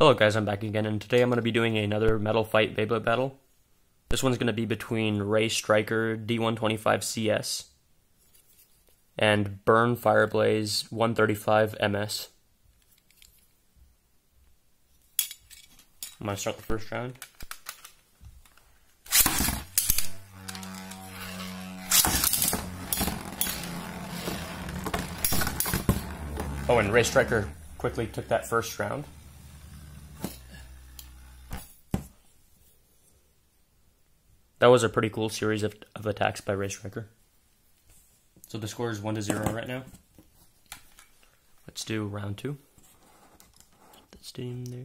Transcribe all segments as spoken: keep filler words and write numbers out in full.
Hello guys, I'm back again, and today I'm going to be doing another Metal Fight Beyblade battle. This one's going to be between Ray Striker D one twenty-five C S and Burn Fireblaze one thirty-five M S. I'm going to start the first round. Oh, and Ray Striker quickly took that first round. That was a pretty cool series of, of attacks by Ray Striker. So the score is one to zero right now. Let's do round two. Put that steam there.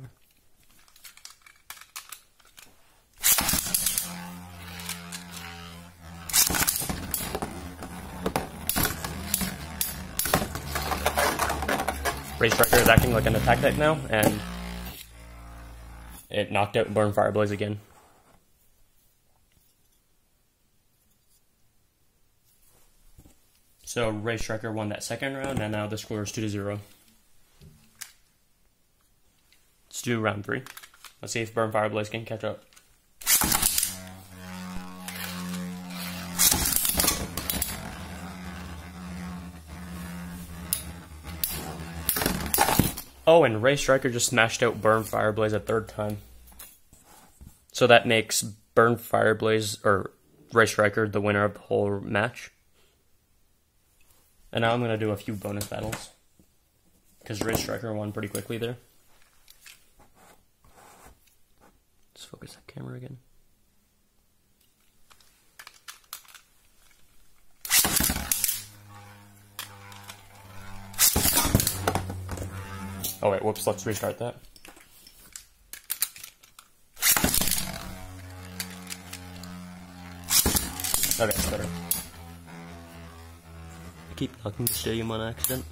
Ray Striker is acting like an attack deck now, and it knocked out Burn Fireblaze again. So Ray Striker won that second round, and now the score is two to zero. Let's do round three. Let's see if Burn Fireblaze can catch up. Oh, and Ray Striker just smashed out Burn Fireblaze a third time. So that makes Burn Fireblaze, or Ray Striker, the winner of the whole match. And now I'm going to do a few bonus battles, because Ray Striker won pretty quickly there. Let's focus that camera again. Oh wait, whoops, let's restart that. Okay, that's better. I keep knocking the stadium on accident.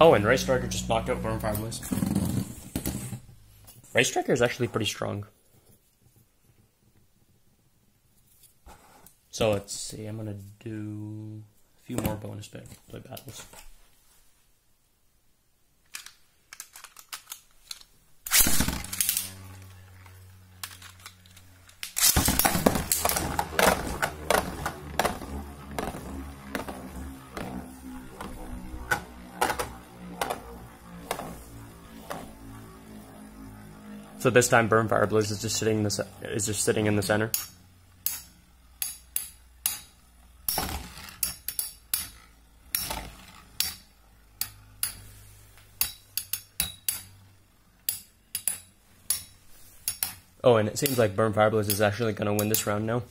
Oh, and Ray Striker just knocked out Burn Fireblaze. Ray Striker is actually pretty strong. So let's see, I'm gonna do few more bonus play battles. So this time, Burn Fireblaze is just sitting in the is just sitting in the center. Oh, and it seems like Burn Fireblaze is actually going to win this round now.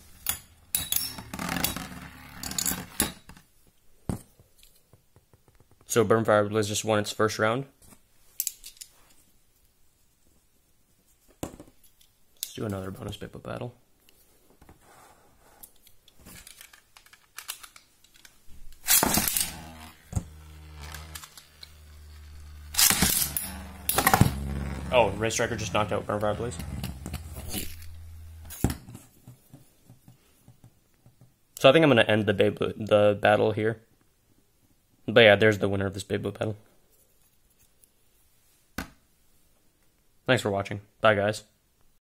So Burn Fireblaze just won its first round. Let's do another bonus Beyblade battle. Oh, Ray Striker just knocked out Burn Fireblaze. So I think I'm going to end the Beyblade, the battle here. But yeah, there's the winner of this Beyblade battle. Thanks for watching. Bye, guys.